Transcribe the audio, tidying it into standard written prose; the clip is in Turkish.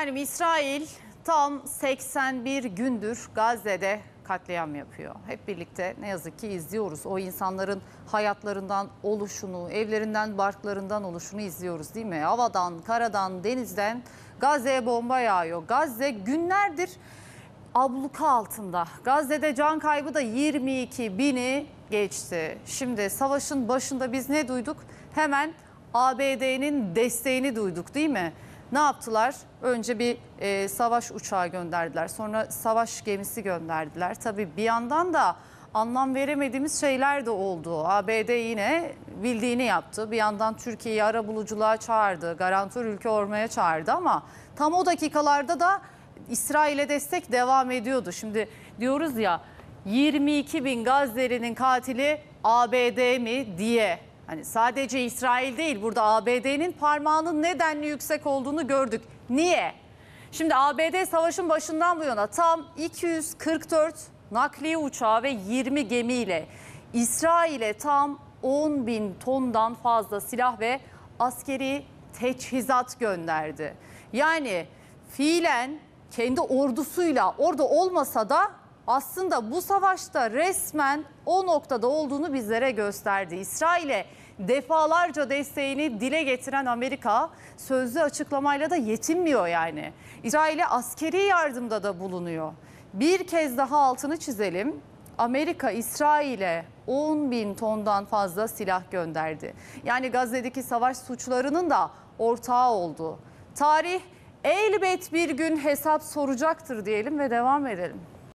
Efendim, İsrail tam 81 gündür Gazze'de katliam yapıyor. Hep birlikte ne yazık ki izliyoruz. O insanların hayatlarından oluşunu, evlerinden, barklarından oluşunu izliyoruz değil mi? Havadan, karadan, denizden Gazze'ye bomba yağıyor. Gazze günlerdir abluka altında. Gazze'de can kaybı da 22.000'i geçti. Şimdi savaşın başında biz ne duyduk? Hemen ABD'nin desteğini duyduk değil mi? Ne yaptılar? Önce bir savaş uçağı gönderdiler. Sonra savaş gemisi gönderdiler. Tabii bir yandan da anlam veremediğimiz şeyler de oldu. ABD yine bildiğini yaptı. Bir yandan Türkiye'yi arabuluculuğa çağırdı. Garantör ülke olmaya çağırdı ama tam o dakikalarda da İsrail'e destek devam ediyordu. Şimdi diyoruz ya, 22.000 Gazze'linin katili ABD mi diye. Hani sadece İsrail değil, burada ABD'nin parmağının nedenli yüksek olduğunu gördük. Niye? Şimdi ABD savaşın başından bu yana tam 244 nakliye uçağı ve 20 gemiyle İsrail'e tam 10.000 tondan fazla silah ve askeri teçhizat gönderdi. Yani fiilen kendi ordusuyla orada olmasa da aslında bu savaşta resmen o noktada olduğunu bizlere gösterdi. İsrail'e defalarca desteğini dile getiren Amerika sözlü açıklamayla da yetinmiyor yani. İsrail'e askeri yardımda da bulunuyor. Bir kez daha altını çizelim. Amerika İsrail'e 10.000 tondan fazla silah gönderdi. Yani Gazze'deki savaş suçlarının da ortağı oldu. Tarih elbet bir gün hesap soracaktır diyelim ve devam edelim.